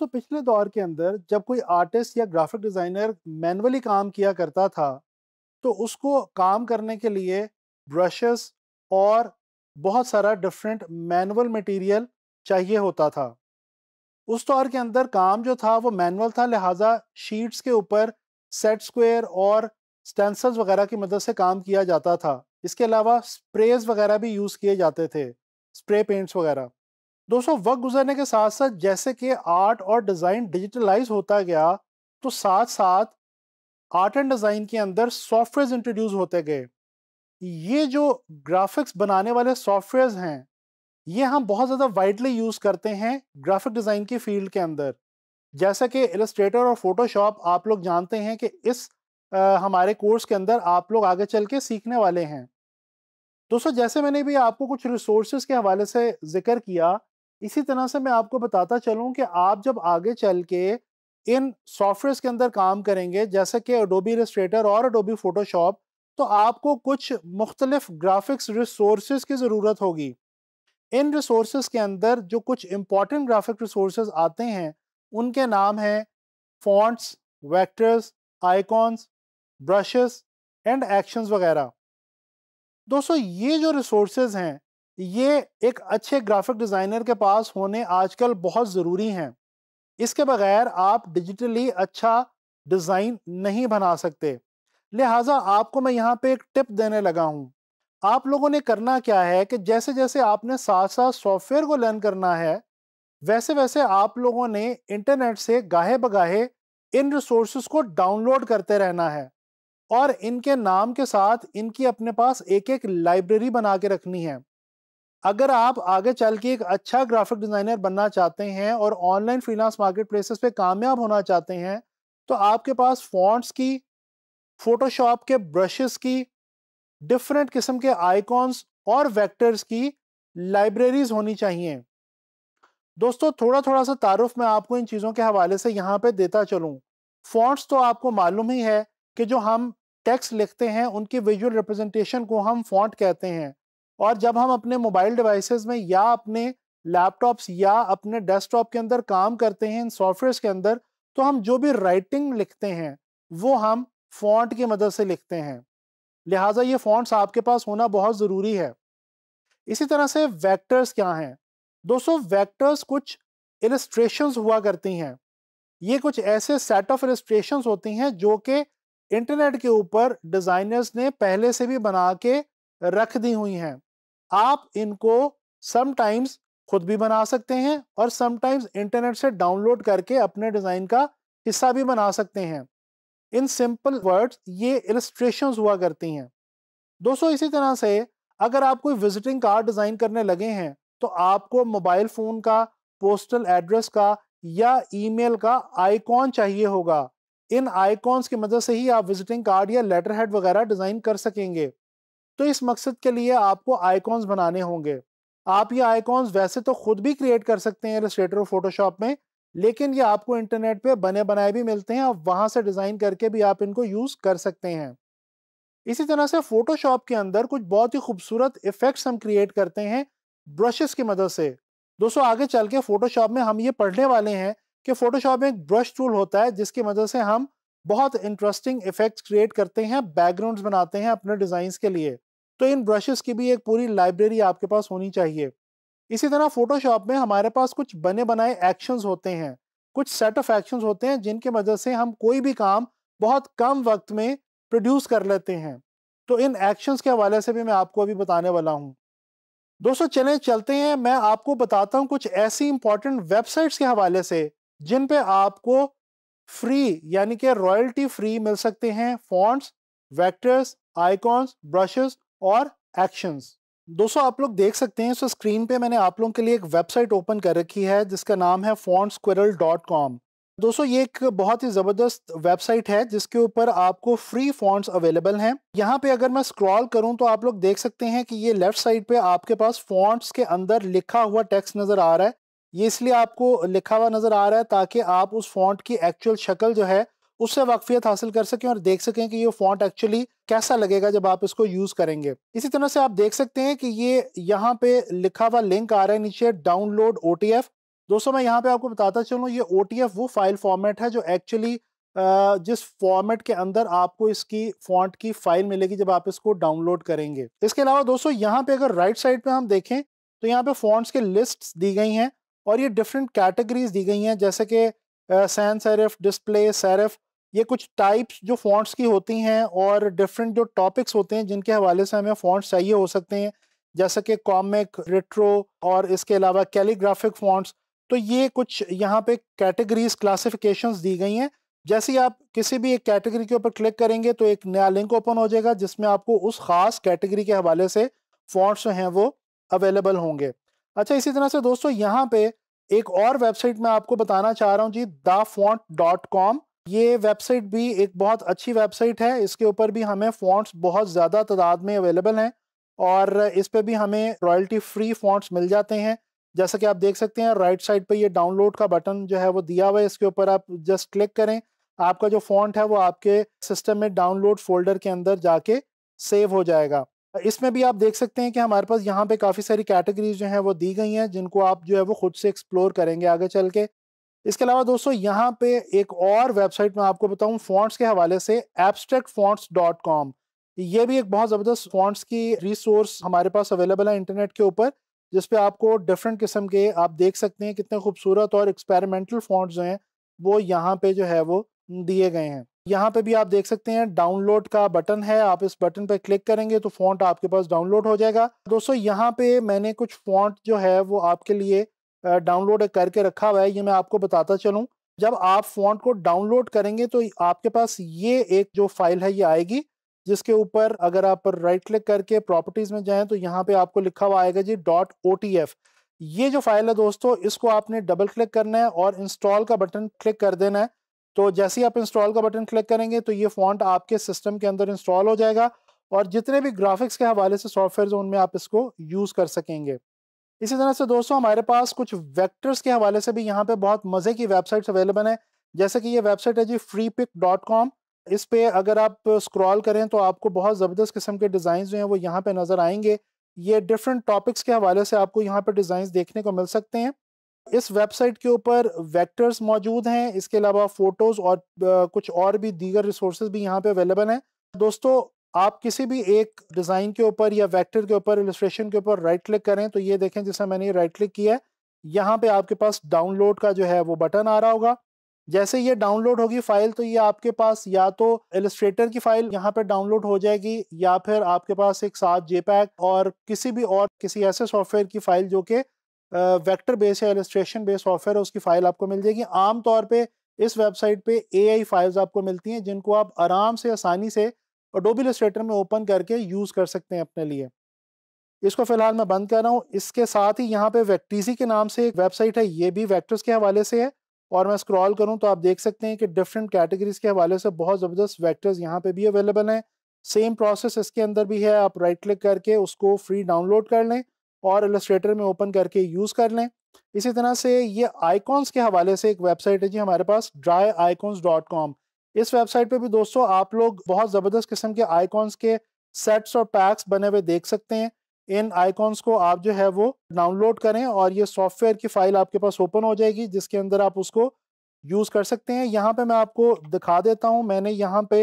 दोस्तों पिछले दौर के अंदर जब कोई आर्टिस्ट या ग्राफिक डिज़ाइनर मैन्युअली काम किया करता था तो उसको काम करने के लिए ब्रशेस और बहुत सारा डिफरेंट मैनुअल मटेरियल चाहिए होता था। उस दौर के अंदर काम जो था वो मैनुअल था, लिहाजा शीट्स के ऊपर सेट स्क्वायर और स्टेंसल्स वगैरह की मदद से काम किया जाता था। इसके अलावा स्प्रेज वगैरह भी यूज़ किए जाते थे, स्प्रे पेंट्स वगैरह। दोस्तों वक्त गुजरने के साथ साथ जैसे कि आर्ट और डिज़ाइन डिजिटलाइज होता गया तो साथ साथ आर्ट एंड डिज़ाइन के अंदर सॉफ्टवेयर्स इंट्रोड्यूस होते गए। ये जो ग्राफिक्स बनाने वाले सॉफ्टवेयर्स हैं ये हम बहुत ज़्यादा वाइडली यूज़ करते हैं ग्राफिक डिज़ाइन की फील्ड के अंदर। जैसा कि इलस्ट्रेटर और फोटोशॉप आप लोग जानते हैं कि इस हमारे कोर्स के अंदर आप लोग आगे चल के सीखने वाले हैं। दोस्तों जैसे मैंने भी आपको कुछ रिसोर्सेज के हवाले से जिक्र किया, इसी तरह से मैं आपको बताता चलूं कि आप जब आगे चल के इन सॉफ्टवेयर्स के अंदर काम करेंगे जैसे कि एडोबी इलस्ट्रेटर और एडोबी फोटोशॉप, तो आपको कुछ मुख्तलिफ ग्राफिक्स रिसोर्सेज की ज़रूरत होगी। इन रिसोर्सेज के अंदर जो कुछ इम्पॉर्टेंट ग्राफिक रिसोर्सेज आते हैं उनके नाम हैं fonts, vectors, icons, brushes and actions वगैरह। दोस्तों ये जो रिसोर्सेज हैं ये एक अच्छे ग्राफिक डिज़ाइनर के पास होने आजकल बहुत ज़रूरी हैं। इसके बगैर आप डिजिटली अच्छा डिज़ाइन नहीं बना सकते। लिहाजा आपको मैं यहाँ पे एक टिप देने लगा हूँ। आप लोगों ने करना क्या है कि जैसे जैसे आपने साथ साथ सॉफ्टवेयर को लर्न करना है वैसे वैसे आप लोगों ने इंटरनेट से गाहे बगाहे इन रिसोर्सेज को डाउनलोड करते रहना है और इनके नाम के साथ इनकी अपने पास एक एक लाइब्रेरी बना के रखनी है। अगर आप आगे चल के एक अच्छा ग्राफिक डिज़ाइनर बनना चाहते हैं और ऑनलाइन फ्रीलांस मार्केट प्लेसेस पे कामयाब होना चाहते हैं तो आपके पास फॉन्ट्स की, फोटोशॉप के ब्रशेस की, डिफरेंट किस्म के आइकॉन्स और वेक्टर्स की लाइब्रेरीज होनी चाहिए। दोस्तों थोड़ा थोड़ा सा तारुफ मैं आपको इन चीज़ों के हवाले से यहाँ पर देता चलूँ। फॉन्ट्स तो आपको मालूम ही है कि जो हम टेक्स्ट लिखते हैं उनकी विजुअल रिप्रेजेंटेशन को हम फॉन्ट कहते हैं और जब हम अपने मोबाइल डिवाइसेस में या अपने लैपटॉप्स या अपने डेस्कटॉप के अंदर काम करते हैं इन सॉफ्टवेयर्स के अंदर तो हम जो भी राइटिंग लिखते हैं वो हम फॉन्ट की मदद से लिखते हैं। लिहाजा ये फॉन्ट्स आपके पास होना बहुत ज़रूरी है। इसी तरह से वेक्टर्स क्या हैं? दोस्तों वेक्टर्स कुछ इलस्ट्रेशंस हुआ करती हैं। ये कुछ ऐसे सेट ऑफ इलस्ट्रेशंस होती हैं जो कि इंटरनेट के ऊपर डिज़ाइनर्स ने पहले से भी बना के रख दी हुई हैं। आप इनको समटाइम्स खुद भी बना सकते हैं और समटाइम्स इंटरनेट से डाउनलोड करके अपने डिज़ाइन का हिस्सा भी बना सकते हैं। इन सिंपल वर्ड्स ये इलस्ट्रेशंस हुआ करती हैं। दोस्तों इसी तरह से अगर आप कोई विजिटिंग कार्ड डिज़ाइन करने लगे हैं तो आपको मोबाइल फ़ोन का, पोस्टल एड्रेस का या ईमेल का आइकॉन चाहिए होगा। इन आइकॉन्स की मदद से ही आप विजिटिंग कार्ड या लेटर हेड वगैरह डिज़ाइन कर सकेंगे। तो इस मकसद के लिए आपको आइकॉन्स बनाने होंगे। आप ये आइकॉन्स वैसे तो खुद भी क्रिएट कर सकते हैं इलस्ट्रेटर और फोटोशॉप में, लेकिन ये आपको इंटरनेट पे बने बनाए भी मिलते हैं। आप वहाँ से डिज़ाइन करके भी आप इनको यूज़ कर सकते हैं। इसी तरह से फोटोशॉप के अंदर कुछ बहुत ही खूबसूरत इफ़ेक्ट्स हम क्रिएट करते हैं ब्रशेस की मदद से। दोस्तों आगे चल के फ़ोटोशॉप में हम ये पढ़ने वाले हैं कि फ़ोटोशॉप में एक ब्रश टूल होता है जिसकी मदद से हम बहुत इंटरेस्टिंग इफ़ेक्ट्स क्रिएट करते हैं, बैकग्राउंड्स बनाते हैं अपने डिज़ाइंस के लिए। तो इन ब्रशेस की भी एक पूरी लाइब्रेरी आपके पास होनी चाहिए। इसी तरह फोटोशॉप में हमारे पास कुछ बने बनाए एक्शंस होते हैं, कुछ सेट ऑफ एक्शंस होते हैं जिनकी मदद से हम कोई भी काम बहुत कम वक्त में प्रोड्यूस कर लेते हैं। तो इन एक्शंस के हवाले से भी मैं आपको अभी बताने वाला हूँ। दोस्तों चलें चलते हैं, मैं आपको बताता हूँ कुछ ऐसी इंपॉर्टेंट वेबसाइट्स के हवाले से जिन पर आपको फ्री यानी कि रॉयल्टी फ्री मिल सकते हैं फॉन्ट्स, वेक्टर्स, आइकॉन्स, ब्रशेस और एक्शंस। दोस्तों आप लोग देख सकते हैं सो स्क्रीन पे मैंने आप लोगों के लिए एक वेबसाइट ओपन कर रखी है जिसका नाम है fontsquirrel.com। दोस्तों ये एक बहुत ही ज़बरदस्त वेबसाइट है जिसके ऊपर आपको फ्री फॉन्ट्स अवेलेबल हैं। यहाँ पे अगर मैं स्क्रॉल करूँ तो आप लोग देख सकते हैं कि ये लेफ़्ट साइड पे आपके पास फॉन्ट्स के अंदर लिखा हुआ टेक्स्ट नज़र आ रहा है। ये इसलिए आपको लिखा हुआ नज़र आ रहा है ताकि आप उस फॉन्ट की एक्चुअल शक्ल जो है उससे वाकफियत हासिल कर सकें और देख सकें कि ये फॉन्ट एक्चुअली कैसा लगेगा जब आप इसको यूज़ करेंगे। इसी तरह से आप देख सकते हैं कि ये यहाँ पे लिखा हुआ लिंक आ रहा है नीचे डाउनलोड OTF। दोस्तों मैं यहाँ पे आपको बताता चलूँ ये OTF वो फाइल फॉर्मेट है जो एक्चुअली जिस फॉर्मेट के अंदर आपको इसकी फॉन्ट की फाइल मिलेगी जब आप इसको डाउनलोड करेंगे। इसके अलावा दोस्तों यहाँ पे अगर राइट साइड पे हम देखें तो यहाँ पे फॉन्ट्स के लिस्ट्स दी गई हैं और ये डिफरेंट कैटेगरीज दी गई हैं, जैसे कि सैन सेरिफ, डिस्प्ले सेरिफ, ये कुछ टाइप्स जो फॉन्ट्स की होती हैं और डिफरेंट जो टॉपिक्स होते हैं जिनके हवाले से हमें फॉन्ट्स चाहिए हो सकते हैं, जैसे कि कॉमिक, रेट्रो और इसके अलावा कैलीग्राफिक फॉन्ट्स। तो ये कुछ यहाँ पे कैटेगरीज, क्लासिफिकेशंस दी गई हैं। जैसे ही आप किसी भी एक कैटेगरी के ऊपर क्लिक करेंगे तो एक नया लिंक ओपन हो जाएगा जिसमें आपको उस खास कैटेगरी के हवाले से फॉन्ट्स जो हैं वो अवेलेबल होंगे। अच्छा, इसी तरह से दोस्तों यहाँ पे एक और वेबसाइट मैं आपको बताना चाह रहा हूँ जी, द फॉन्ट.com। ये वेबसाइट भी एक बहुत अच्छी वेबसाइट है। इसके ऊपर भी हमें फॉन्ट्स बहुत ज़्यादा तादाद में अवेलेबल हैं और इस पर भी हमें रॉयल्टी फ्री फॉन्ट्स मिल जाते हैं। जैसा कि आप देख सकते हैं राइट साइड पे ये डाउनलोड का बटन जो है वो दिया हुआ है, इसके ऊपर आप जस्ट क्लिक करें, आपका जो फॉन्ट है वो आपके सिस्टम में डाउनलोड फोल्डर के अंदर जाके सेव हो जाएगा। इसमें भी आप देख सकते हैं कि हमारे पास यहाँ पे काफ़ी सारी कैटेगरीज जो हैं वो दी गई हैं जिनको आप जो है वो खुद से एक्सप्लोर करेंगे आगे चल के। इसके अलावा दोस्तों यहाँ पे एक और वेबसाइट मैं आपको बताऊँ फॉन्ट्स के हवाले से, abstractfonts.com। ये भी एक बहुत ज़बरदस्त फॉन्ट्स की रिसोर्स हमारे पास अवेलेबल है इंटरनेट के ऊपर, जिसपे आपको डिफरेंट किस्म के आप देख सकते हैं कितने खूबसूरत और एक्सपेरिमेंटल फॉन्ट्स जो हैं वो यहाँ पे जो है वो दिए गए हैं। यहाँ पे भी आप देख सकते हैं डाउनलोड का बटन है, आप इस बटन पे क्लिक करेंगे तो फॉन्ट आपके पास डाउनलोड हो जाएगा। दोस्तों यहाँ पे मैंने कुछ फॉन्ट जो है वो आपके लिए डाउनलोड करके रखा हुआ है, ये मैं आपको बताता चलूँ। जब आप फॉन्ट को डाउनलोड करेंगे तो आपके पास ये एक जो फाइल है ये आएगी, जिसके ऊपर अगर आप राइट क्लिक करके प्रॉपर्टीज में जाएं तो यहाँ पे आपको लिखा हुआ आएगा जी .otf। ये जो फाइल है दोस्तों इसको आपने डबल क्लिक करना है और इंस्टॉल का बटन क्लिक कर देना है। तो जैसे ही आप इंस्टॉल का बटन क्लिक करेंगे तो ये फॉन्ट आपके सिस्टम के अंदर इंस्टॉल हो जाएगा और जितने भी ग्राफिक्स के हवाले से सॉफ्टवेयर उनमें आप इसको यूज़ कर सकेंगे। इसी तरह से दोस्तों हमारे पास कुछ वेक्टर्स के हवाले से भी यहाँ पे बहुत मज़े की वेबसाइट्स अवेलेबल हैं, जैसे कि ये वेबसाइट है जी Freepik.com। इस पे अगर आप स्क्रॉल करें तो आपको बहुत ज़बरदस्त किस्म के डिज़ाइन जो हैं वो यहाँ पे नज़र आएंगे। ये डिफरेंट टॉपिक्स के हवाले से आपको यहाँ पे डिज़ाइन देखने को मिल सकते हैं। इस वेबसाइट के ऊपर वेक्टर्स मौजूद हैं, इसके अलावा फ़ोटोज़ और कुछ और भी दीगर रिसोर्सेज भी यहाँ पे अवेलेबल हैं। दोस्तों आप किसी भी एक डिज़ाइन के ऊपर या वेक्टर के ऊपर, इलस्ट्रेशन के ऊपर राइट क्लिक करें तो ये देखें, जैसे मैंने राइट क्लिक किया है यहाँ पर आपके पास डाउनलोड का जो है वो बटन आ रहा होगा। जैसे ये डाउनलोड होगी फाइल तो ये आपके पास या तो इलस्ट्रेटर की फाइल यहाँ पे डाउनलोड हो जाएगी या फिर आपके पास एक साथ JPEG और किसी ऐसे सॉफ्टवेयर की फाइल जो कि वेक्टर बेस या इलस्ट्रेशन बेस सॉफ्टवेयर है उसकी फाइल आपको मिल जाएगी। आमतौर पे इस वेबसाइट पे AI फाइल्स आपको मिलती हैं जिनको आप आराम से, आसानी से Adobe Illustrator में ओपन करके यूज़ कर सकते हैं अपने लिए। इसको फ़िलहाल मैं बंद कर रहा हूँ। इसके साथ ही यहाँ पे Vecteezy के नाम से एक वेबसाइट है, ये भी वेक्टर्स के हवाले से है और मैं स्क्रॉल करूं तो आप देख सकते हैं कि डिफरेंट कैटेगरीज के हवाले से बहुत ज़बरदस्त वेक्टर्स यहाँ पे भी अवेलेबल हैं। सेम प्रोसेस इसके अंदर भी है, आप राइट क्लिक करके उसको फ्री डाउनलोड कर लें और इलस्ट्रेटर में ओपन करके यूज़ कर लें। इसी तरह से ये आइकॉन्स के हवाले से एक वेबसाइट है जी हमारे पास, dryicons.com। इस वेबसाइट पर भी दोस्तों आप लोग बहुत ज़बरदस्त किस्म के आइकॉन्स के सेट्स और पैक्स बने हुए देख सकते हैं। इन आइकॉन्स को आप जो है वो डाउनलोड करें और ये सॉफ्टवेयर की फाइल आपके पास ओपन हो जाएगी जिसके अंदर आप उसको यूज़ कर सकते हैं। यहाँ पे मैं आपको दिखा देता हूँ, मैंने यहाँ पे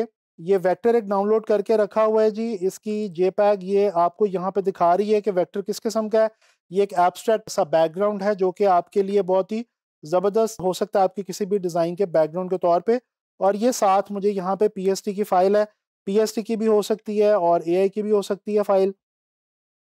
ये वेक्टर एक डाउनलोड करके रखा हुआ है जी, इसकी JPEG ये आपको यहाँ पे दिखा रही है कि वेक्टर किस किस्म का है। ये एक एब्स्ट्रैक्ट सा बैकग्राउंड है जो कि आपके लिए बहुत ही ज़बरदस्त हो सकता है आपके किसी भी डिज़ाइन के बैकग्राउंड के तौर पर। और ये साथ मुझे यहाँ पर PST की फ़ाइल है, PST की भी हो सकती है और AI की भी हो सकती है फ़ाइल।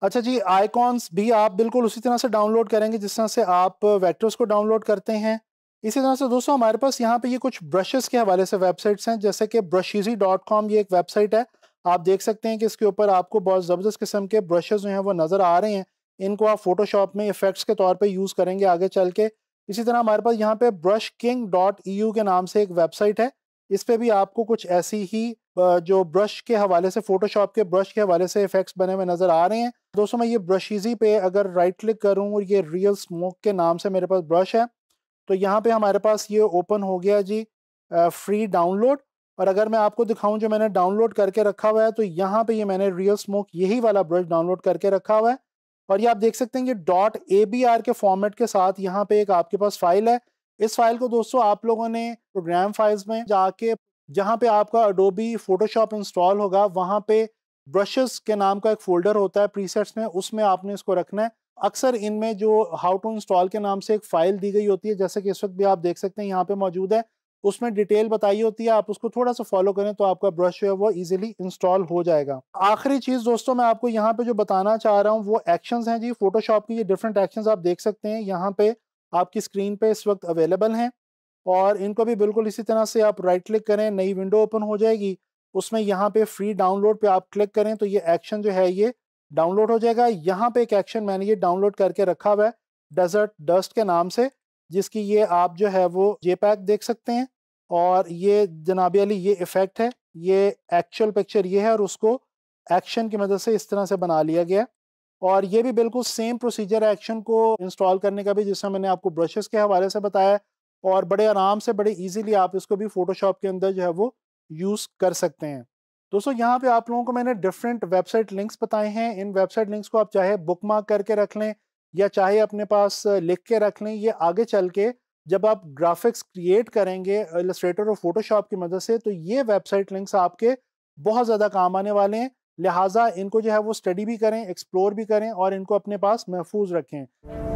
अच्छा जी, आइकॉन्स भी आप बिल्कुल उसी तरह से डाउनलोड करेंगे जिस तरह से आप वेक्टर्स को डाउनलोड करते हैं। इसी तरह से दोस्तों हमारे पास यहाँ पे ये कुछ ब्रशेस के हवाले से वेबसाइट्स हैं, जैसे कि Brusheezy.com ये एक वेबसाइट है। आप देख सकते हैं कि इसके ऊपर आपको बहुत ज़बरदस्त किस्म के ब्रशेस जो हैं वो नज़र आ रहे हैं, इनको आप फोटोशॉप में इफेक्ट्स के तौर पर यूज़ करेंगे आगे चल के। इसी तरह हमारे पास यहाँ पर brushking.eu के नाम से एक वेबसाइट है, इस पर भी आपको कुछ ऐसी ही जो ब्रश के हवाले से, फोटोशॉप के ब्रश के हवाले से इफेक्ट्स बने हुए नज़र आ रहे हैं। दोस्तों मैं ये Brusheezy पे अगर राइट क्लिक करूँ और ये रियल स्मोक के नाम से मेरे पास ब्रश है तो यहाँ पे हमारे पास ये ओपन हो गया जी फ्री डाउनलोड। और अगर मैं आपको दिखाऊँ जो मैंने डाउनलोड करके रखा हुआ है तो यहाँ पे ये मैंने रियल स्मोक यही वाला ब्रश डाउनलोड करके रखा हुआ है। और ये आप देख सकते हैं ये डॉट ABR के फॉर्मेट के साथ यहाँ पे एक आपके पास फाइल है। इस फाइल को दोस्तों आप लोगों ने प्रोग्राम फाइल्स में जाके जहाँ पे आपका Adobe Photoshop इंस्टॉल होगा वहाँ पे ब्रशेस के नाम का एक फोल्डर होता है प्रीसेट्स में, उसमें आपने इसको रखना है। अक्सर इनमें जो हाउ टू इंस्टॉल के नाम से एक फाइल दी गई होती है, जैसे कि इस वक्त भी आप देख सकते हैं यहाँ पे मौजूद है, उसमें डिटेल बताई होती है। आप उसको थोड़ा सा फॉलो करें तो आपका ब्रश जो है वो इजीली इंस्टॉल हो जाएगा। आखिरी चीज़ दोस्तों मैं आपको यहाँ पे जो बताना चाह रहा हूँ वो एक्शंस हैं जी फोटोशॉप की। ये डिफरेंट एक्शंस आप देख सकते हैं यहाँ पे आपकी स्क्रीन पे इस वक्त अवेलेबल हैं और इनको भी बिल्कुल इसी तरह से आप राइट क्लिक करें, नई विंडो ओपन हो जाएगी, उसमें यहाँ पे फ्री डाउनलोड पे आप क्लिक करें तो ये एक्शन जो है ये डाउनलोड हो जाएगा। यहाँ पे एक एक्शन मैंने ये डाउनलोड करके रखा हुआ है डेजर्ट डस्ट के नाम से, जिसकी ये आप जो है वो JPEG देख सकते हैं और ये जनाब अली ये इफेक्ट है, ये एक्चुअल पिक्चर ये है और उसको एक्शन की मदद से इस तरह से बना लिया गया। और ये भी बिल्कुल सेम प्रोसीजर है एक्शन को इंस्टॉल करने का भी, जिसमें मैंने आपको ब्रशेस के हवाले से बताया, और बड़े आराम से बड़े इजीली आप इसको भी फोटोशॉप के अंदर जो है वो यूज़ कर सकते हैं। दोस्तों यहाँ पे आप लोगों को मैंने डिफरेंट वेबसाइट लिंक्स बताए हैं। इन वेबसाइट लिंक्स को आप चाहे बुकमार्क करके रख लें या चाहे अपने पास लिख के रख लें। ये आगे चल के जब आप ग्राफिक्स क्रिएट करेंगे इलस्ट्रेटर और फोटोशॉप की मदद से तो ये वेबसाइट लिंक्स आपके बहुत ज़्यादा काम आने वाले हैं, लिहाजा इनको जो है वो स्टडी भी करें, एक्सप्लोर भी करें और इनको अपने पास महफूज रखें।